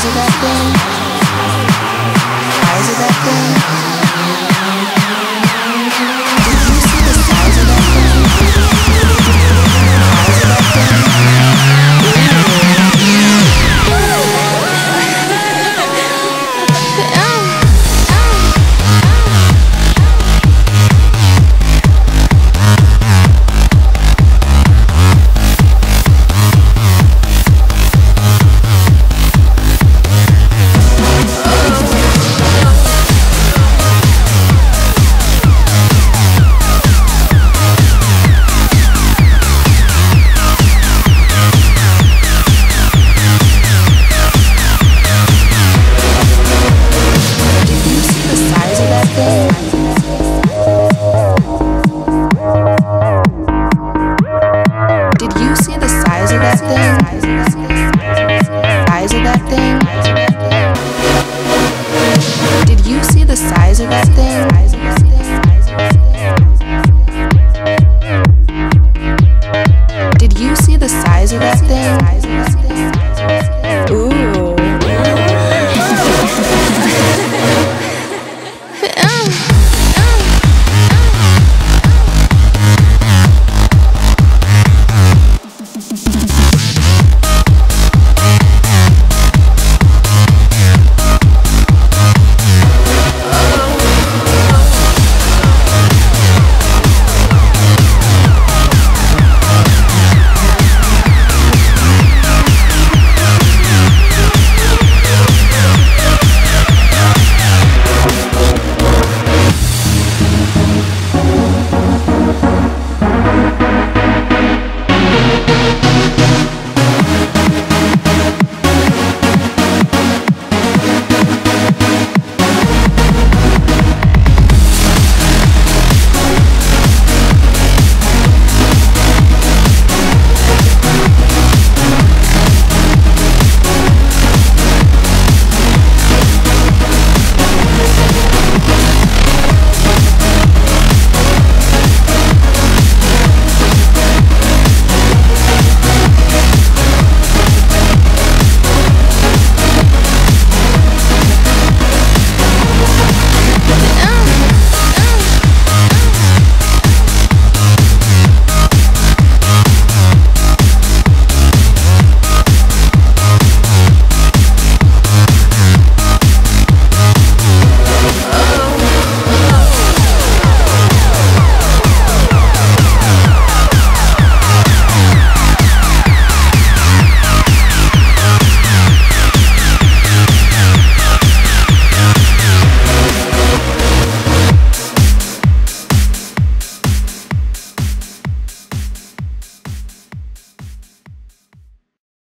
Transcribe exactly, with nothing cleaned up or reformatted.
Eyes of that thing. Eyes of that thing. Did you see the size of that thing? Eyes of that thing. That thing. Did you see the size of that thing?